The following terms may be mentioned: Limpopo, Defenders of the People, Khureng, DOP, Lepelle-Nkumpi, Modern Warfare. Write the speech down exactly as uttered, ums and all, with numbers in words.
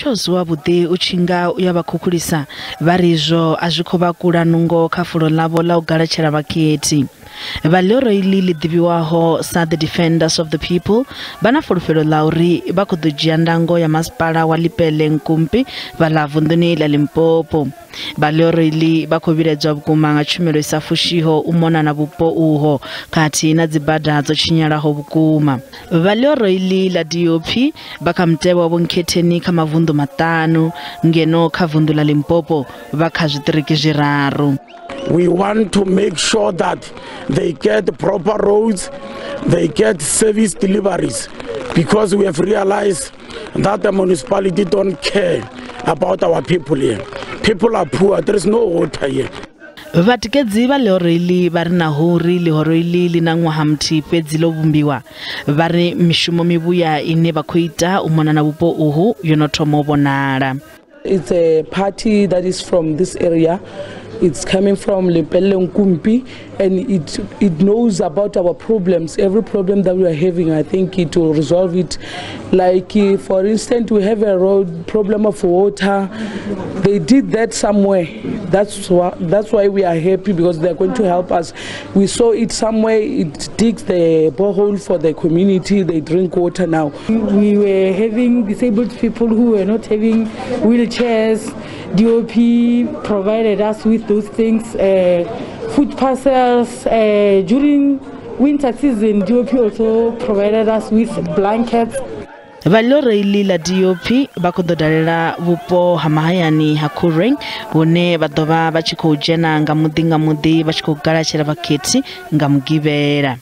uchozwa bude uchinga uyabakukulisa varizo azikoba kula nungo kafulo labo la ugarachera bakieti. Valoro ili lidhibiwaho sa the Defenders of the People bana furufelo lauri bakudujiandango ya maspara Lepelle-Nkumpi valavunduni ila Limpopo. Balero ili bakobira job kumanga chumelo isafushiho umona na bupo uho kati na zibada azo chinyara ho bukuma. Balero ili la D O P bakamtewa wonketeni kama vundu matanu ngeno kavundu la Limpopo bakajitiriki jiraru. We want to make sure that they get proper roads, they get service deliveries, because we have realized that the municipality don't care about our people here. People are poor, there is no water here. Vatikedzi vale orili vari na horili horili lina ngwahamti pedzilo bumbiwa vari mishumo mibuya ine bakuita umona na bupo uhu yonotomo bonara. It's a party that is from this area. It's coming from Lepelle-Nkumpi, and it it knows about our problems. Every problem that we are having, I think it will resolve it. Like, for instance, we have a road problem of water. They did that somewhere. That's why that's why we are happy, because they are going to help us. We saw it somewhere. It digs the borehole for the community. They drink water now. We were having disabled people who were not having wheelchairs. D O P provided us with those things, uh, food parcels. Uh, during winter season, D O P also provided us with blankets. Valore ili la D O P bakudodarela wupo hamahayani hakureng wone badoba bachiko ujena ngamudi ngamudi bachiko garachela baketi ngamugibera.